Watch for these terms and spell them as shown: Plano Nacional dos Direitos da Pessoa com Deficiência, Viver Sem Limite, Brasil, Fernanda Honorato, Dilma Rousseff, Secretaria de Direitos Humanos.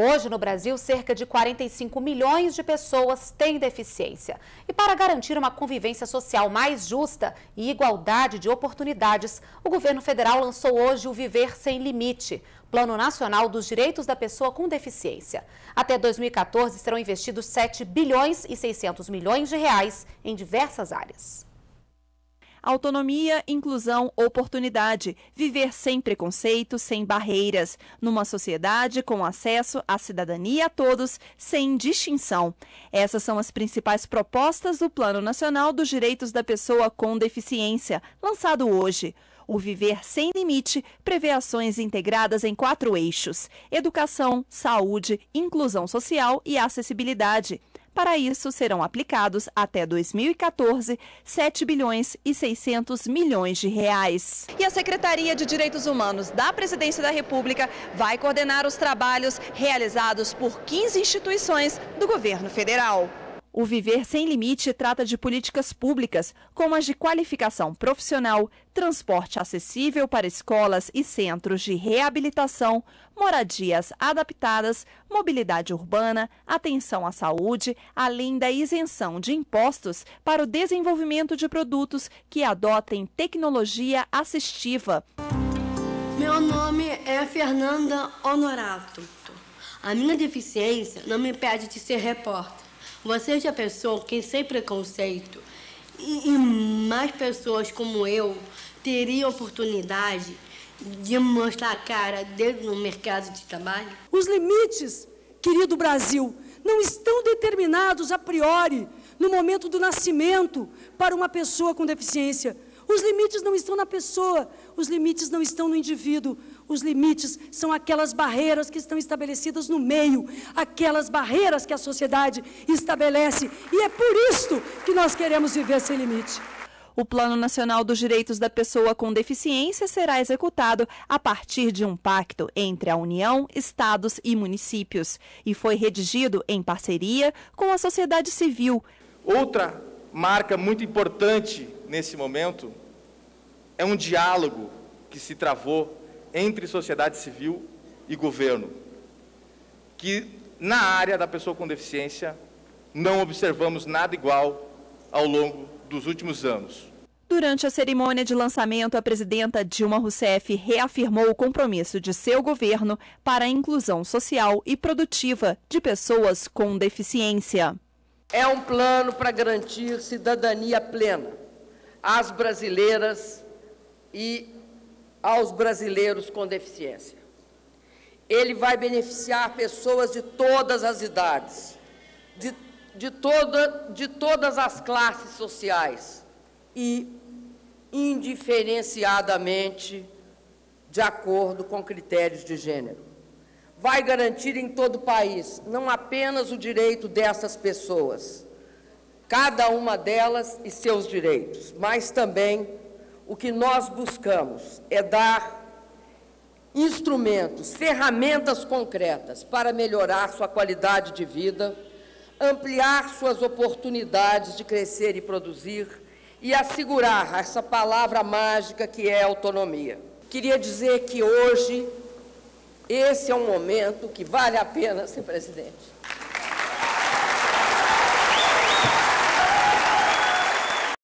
Hoje, no Brasil, cerca de 45 milhões de pessoas têm deficiência. E para garantir uma convivência social mais justa e igualdade de oportunidades, o governo federal lançou hoje o Viver Sem Limite, Plano Nacional dos Direitos da Pessoa com Deficiência. Até 2014, serão investidos 7 bilhões e 600 milhões de reais em diversas áreas. Autonomia, inclusão, oportunidade. Viver sem preconceito, sem barreiras. Numa sociedade com acesso à cidadania a todos, sem distinção. Essas são as principais propostas do Plano Nacional dos Direitos da Pessoa com Deficiência, lançado hoje. O Viver Sem Limite prevê ações integradas em 4 eixos: educação, saúde, inclusão social e acessibilidade. Para isso, serão aplicados, até 2014, 7 bilhões e 600 milhões de reais. E a Secretaria de Direitos Humanos da Presidência da República vai coordenar os trabalhos realizados por 15 instituições do governo federal. O Viver Sem Limite trata de políticas públicas, como as de qualificação profissional, transporte acessível para escolas e centros de reabilitação, moradias adaptadas, mobilidade urbana, atenção à saúde, além da isenção de impostos para o desenvolvimento de produtos que adotem tecnologia assistiva. Meu nome é Fernanda Honorato. A minha deficiência não me impede de ser repórter. Você já pensou que sem preconceito e mais pessoas como eu teriam oportunidade de mostrar a cara dentro do mercado de trabalho? Os limites, querido Brasil, não estão determinados a priori no momento do nascimento para uma pessoa com deficiência. Os limites não estão na pessoa, os limites não estão no indivíduo. Os limites são aquelas barreiras que estão estabelecidas no meio, aquelas barreiras que a sociedade estabelece. E é por isto que nós queremos viver sem limite. O Plano Nacional dos Direitos da Pessoa com Deficiência será executado a partir de um pacto entre a União, estados e municípios e foi redigido em parceria com a sociedade civil. Outra marca muito importante nesse momento é um diálogo que se travou entre sociedade civil e governo, que na área da pessoa com deficiência não observamos nada igual ao longo dos últimos anos. Durante a cerimônia de lançamento, a presidenta Dilma Rousseff reafirmou o compromisso de seu governo para a inclusão social e produtiva de pessoas com deficiência. É um plano para garantir cidadania plena às brasileiras e aos brasileiros com deficiência. Ele vai beneficiar pessoas de todas as idades, de todas as classes sociais e indiferenciadamente de acordo com critérios de gênero. Vai garantir em todo o país não apenas o direito dessas pessoas, cada uma delas e seus direitos, mas também o que nós buscamos é dar instrumentos, ferramentas concretas para melhorar sua qualidade de vida, ampliar suas oportunidades de crescer e produzir e assegurar essa palavra mágica que é autonomia. Queria dizer que hoje esse é um momento que vale a pena ser presidente.